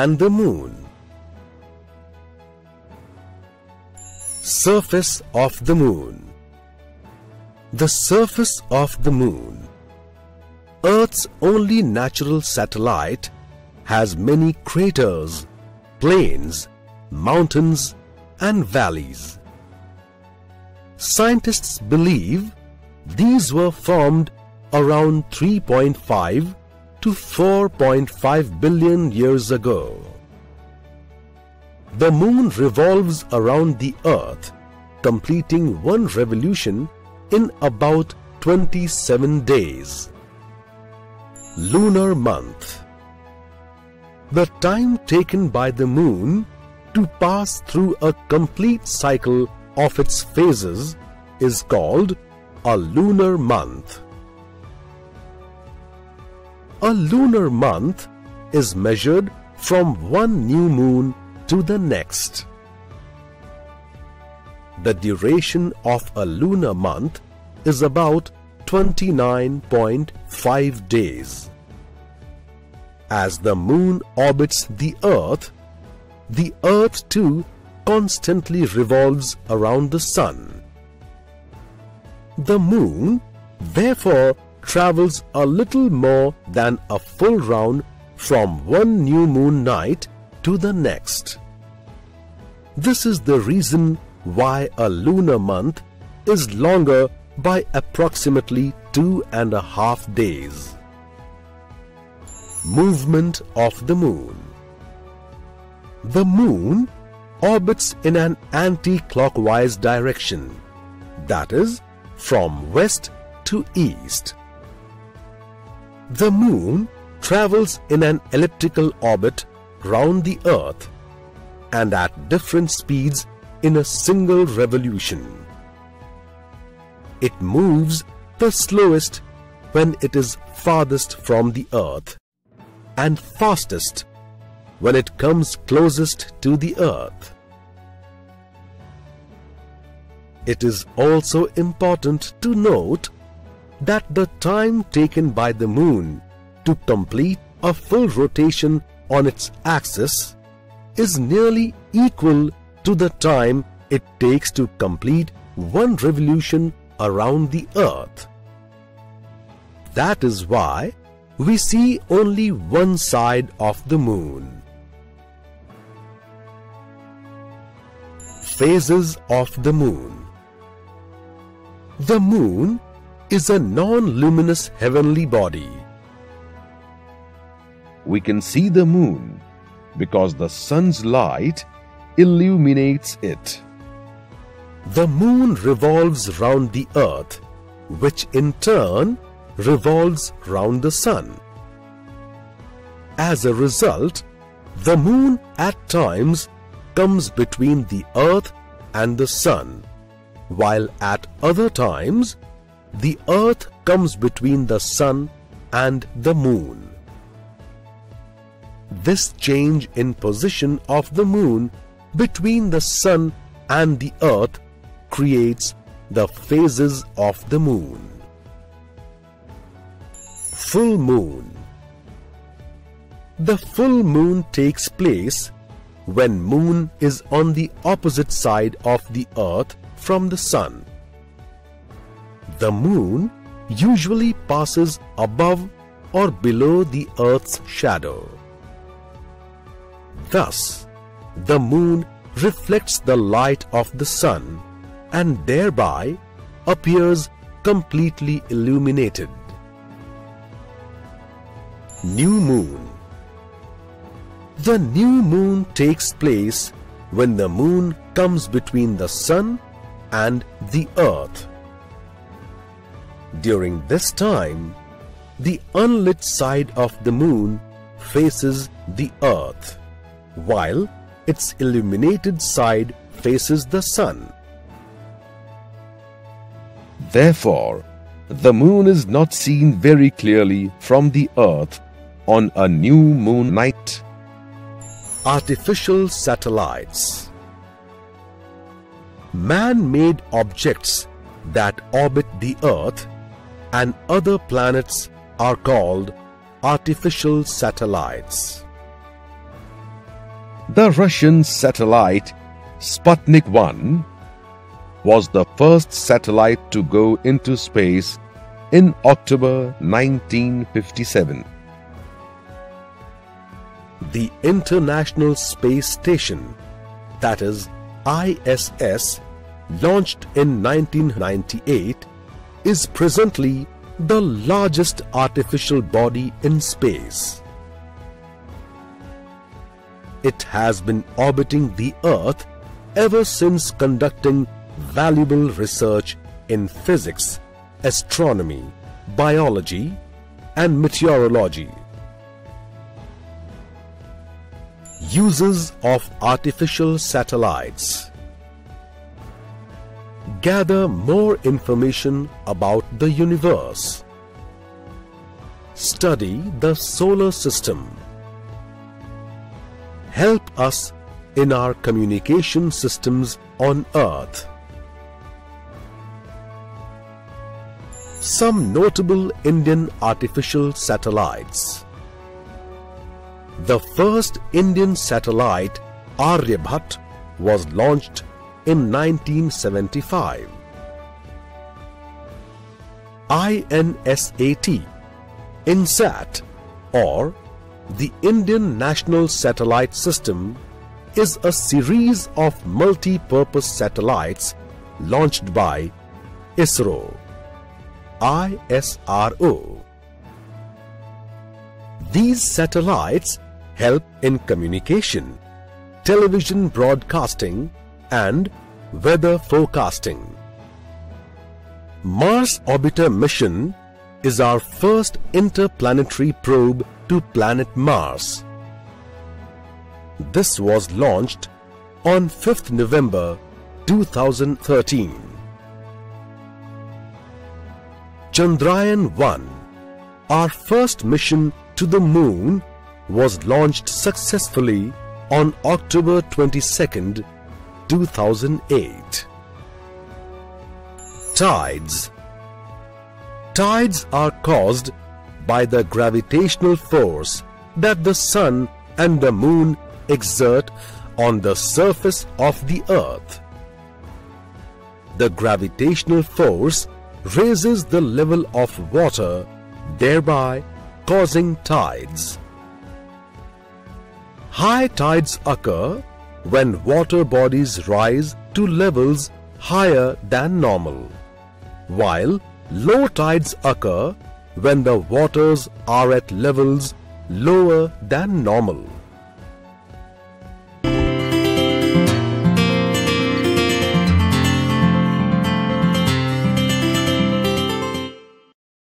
and the Moon. Surface of the Moon. The surface of the Moon, Earth's only natural satellite, has many craters, plains, mountains and valleys. Scientists believe these were formed around 3.5 to 4.5 billion years ago. The Moon revolves around the Earth, completing one revolution in about 27 days. Lunar month. The time taken by the Moon to pass through a complete cycle of its phases is called a lunar month. A lunar month is measured from one new moon to the next. The duration of a lunar month is about 29.5 days. As the Moon orbits the Earth too constantly revolves around the Sun. The Moon, therefore, travels a little more than a full round from one new moon night to the next. This is the reason why a lunar month is longer by approximately 2.5 days. Movement of the Moon. The Moon orbits in an anti-clockwise direction, that is, from west to east. The Moon travels in an elliptical orbit round the Earth and at different speeds in a single revolution. It moves the slowest when it is farthest from the Earth, and fastest when it comes closest to the Earth. It is also important to note that the time taken by the Moon to complete a full rotation on its axis is nearly equal to the time it takes to complete one revolution around the Earth. That is why we see only one side of the Moon. Phases of the Moon. The Moon is a non-luminous heavenly body. We can see the Moon because the Sun's light illuminates it. The Moon revolves round the Earth, which in turn revolves round the Sun. As a result, the Moon at times comes between the Earth and the Sun, while at other times the Earth comes between the Sun and the Moon. This change in position of the Moon between the Sun and the Earth creates the phases of the Moon. Full Moon. The full moon takes place when Moon is on the opposite side of the Earth from the Sun. The Moon usually passes above or below the Earth's shadow. Thus, the Moon reflects the light of the Sun and thereby appears completely illuminated. New Moon. The new moon takes place when the Moon comes between the Sun and the Earth. During this time, the unlit side of the Moon faces the Earth, while its illuminated side faces the Sun. Therefore, the Moon is not seen very clearly from the Earth on a new moon night. Artificial satellites. Man-made objects that orbit the Earth and other planets are called artificial satellites. The Russian satellite Sputnik 1 was the first satellite to go into space in October 1957. The International Space Station, that is ISS, launched in 1998, is presently the largest artificial body in space. It has been orbiting the Earth ever since, conducting valuable research in physics, astronomy, biology, and meteorology. Uses of artificial satellites. Gather more information about the universe. Study the solar system. Help us in our communication systems on Earth. Some notable Indian artificial satellites. The first Indian satellite, Aryabhata, was launched in 1975. INSAT, or the Indian National Satellite System, is a series of multi-purpose satellites launched by ISRO. These satellites help in communication, television broadcasting, and weather forecasting. Mars Orbiter Mission is our first interplanetary probe to planet Mars. This was launched on 5th November 2013. Chandrayaan 1, our first mission to the Moon, was launched successfully on October 22nd, 2008. Tides. Tides are caused by the gravitational force that the Sun and the Moon exert on the surface of the Earth. The gravitational force raises the level of water, thereby causing tides. High tides occur when water bodies rise to levels higher than normal, while low tides occur when the waters are at levels lower than normal.